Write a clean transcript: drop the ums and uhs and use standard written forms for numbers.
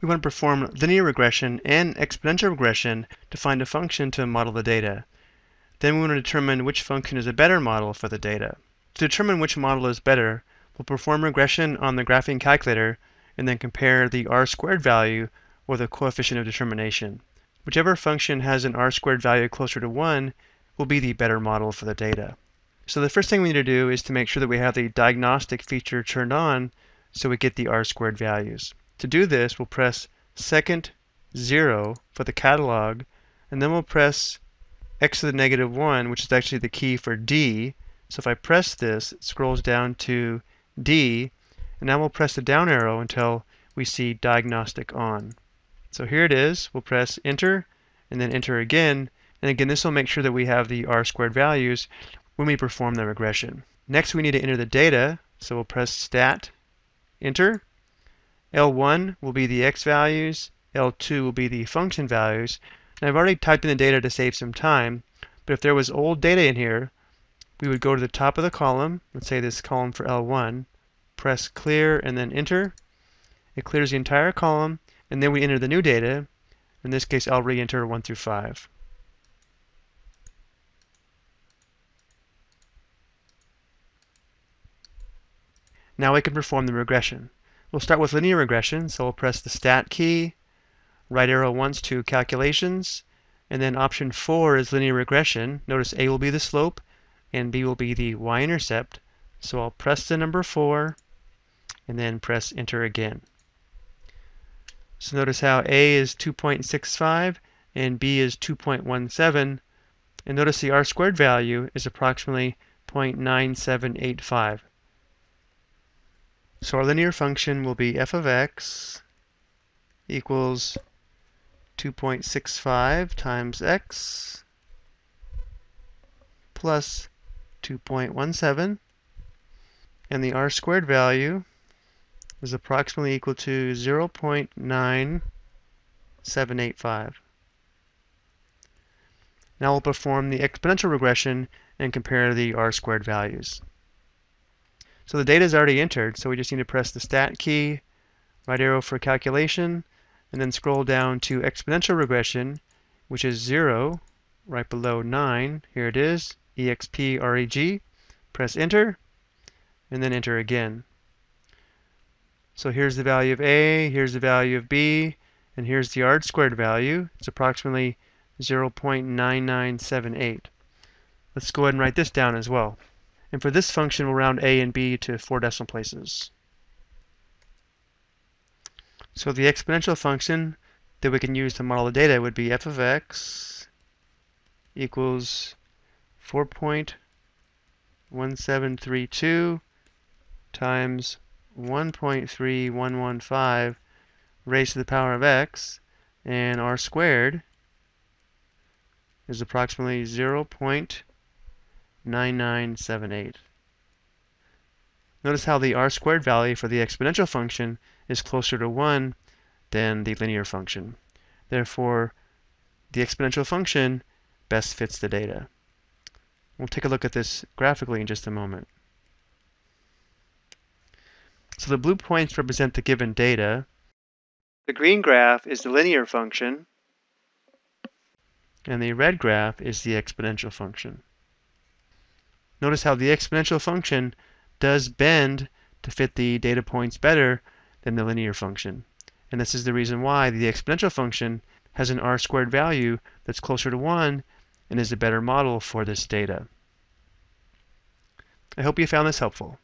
we want to perform linear regression and exponential regression to find a function to model the data. Then we want to determine which function is a better model for the data. To determine which model is better, we'll perform regression on the graphing calculator and then compare the r-squared value or the coefficient of determination. Whichever function has an r-squared value closer to 1 will be the better model for the data. So the first thing we need to do is to make sure that we have the diagnostic feature turned on so we get the r-squared values. To do this, we'll press second 0 for the catalog, and then we'll press x to the negative 1, which is actually the key for D. So if I press this, it scrolls down to D, and now we'll press the down arrow until we see diagnostic on. So here it is. We'll press enter, and then enter again. And again, this will make sure that we have the R-squared values when we perform the regression. Next, we need to enter the data. So we'll press stat, enter. L1 will be the x values. L2 will be the function values. And I've already typed in the data to save some time, but if there was old data in here, we would go to the top of the column, let's say this column for L1, press clear and then enter. It clears the entire column, and then we enter the new data. In this case, I'll re-enter 1 through 5. Now we can perform the regression. We'll start with linear regression, so we'll press the stat key, right arrow once to calculations, and then option 4 is linear regression. Notice A will be the slope and B will be the y-intercept. So I'll press the number 4 and then press enter again. So notice how A is 2.65 and B is 2.17, and notice the r-squared value is approximately 0.9785. So our linear function will be f of x equals 2.65 times x plus 2.17, and the r-squared value is approximately equal to 0.9785. Now we'll perform the exponential regression and compare the r-squared values. So the data is already entered, so we just need to press the stat key, right arrow for calculation, and then scroll down to exponential regression, which is 0, right below 9. Here it is, expreg. Press enter, and then enter again. So here's the value of A, here's the value of B, and here's the r-squared value. It's approximately 0.9978. Let's go ahead and write this down as well. And for this function, we'll round A and B to 4 decimal places. So the exponential function that we can use to model the data would be f of x equals 4.1732 times 1.3115 raised to the power of x, and r squared is approximately 0.9978. Notice how the r-squared value for the exponential function is closer to 1 than the linear function. Therefore, the exponential function best fits the data. We'll take a look at this graphically in just a moment. So the blue points represent the given data. The green graph is the linear function, and the red graph is the exponential function. Notice how the exponential function does bend to fit the data points better than the linear function. And this is the reason why the exponential function has an r-squared value that's closer to 1 and is a better model for this data. I hope you found this helpful.